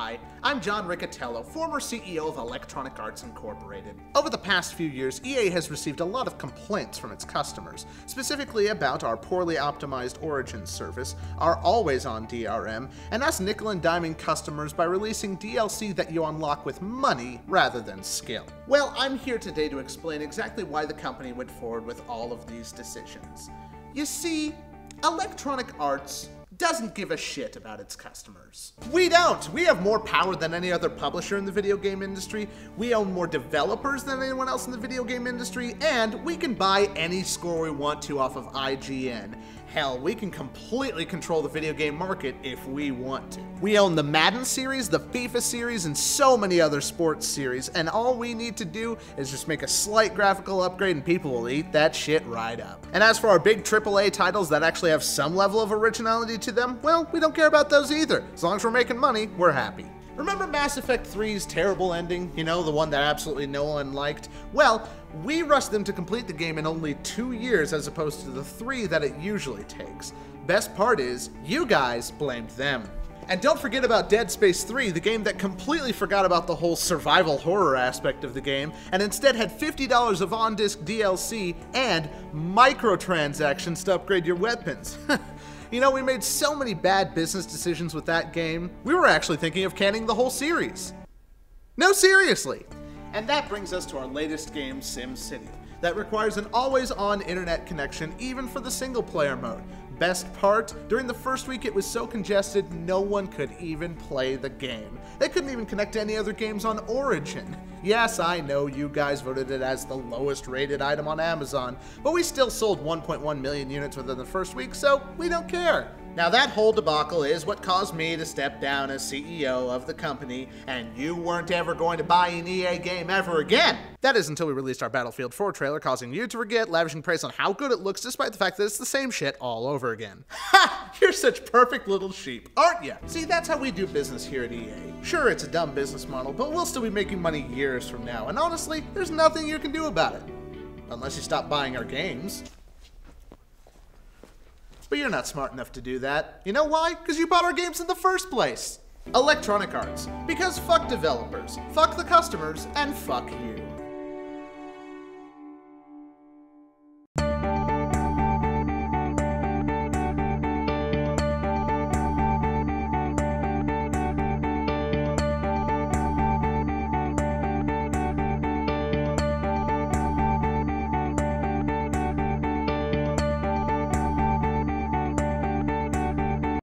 Hi, I'm John Riccitiello, former CEO of Electronic Arts Incorporated. Over the past few years, EA has received a lot of complaints from its customers, specifically about our poorly optimized Origin service, our always-on DRM, and us nickel-and-diming customers by releasing DLC that you unlock with money rather than skill. Well, I'm here today to explain exactly why the company went forward with all of these decisions. You see, Electronic Arts doesn't give a shit about its customers. We don't! We have more power than any other publisher in the video game industry, we own more developers than anyone else in the video game industry, and we can buy any score we want to off of IGN. Hell, we can completely control the video game market if we want to. We own the Madden series, the FIFA series, and so many other sports series, and all we need to do is just make a slight graphical upgrade and people will eat that shit right up. And as for our big AAA titles that actually have some level of originality to them, well, we don't care about those either. As long as we're making money, we're happy. Remember Mass Effect 3's terrible ending? You know, the one that absolutely no one liked? Well, we rushed them to complete the game in only 2 years as opposed to the 3 that it usually takes. Best part is, you guys blamed them. And don't forget about Dead Space 3, the game that completely forgot about the whole survival horror aspect of the game, and instead had $50 of on-disc DLC and microtransactions to upgrade your weapons. You know, we made so many bad business decisions with that game, we were actually thinking of canning the whole series. No, seriously! And that brings us to our latest game, SimCity, that requires an always-on internet connection even for the single-player mode. Best part, during the first week it was so congested no one could even play the game. They couldn't even connect to any other games on Origin. Yes, I know you guys voted it as the lowest rated item on Amazon, but we still sold 1.1 million units within the first week, so we don't care. Now that whole debacle is what caused me to step down as CEO of the company, and you weren't ever going to buy an EA game ever again! That is until we released our Battlefield 4 trailer, causing you to forget, lavishing praise on how good it looks despite the fact that it's the same shit all over again. Ha! You're such perfect little sheep, aren't ya? See, that's how we do business here at EA. Sure, it's a dumb business model, but we'll still be making money years from now, and honestly, there's nothing you can do about it. Unless you stop buying our games. But you're not smart enough to do that. You know why? Because you bought our games in the first place. Electronic Arts. Because fuck developers, fuck the customers, and fuck you.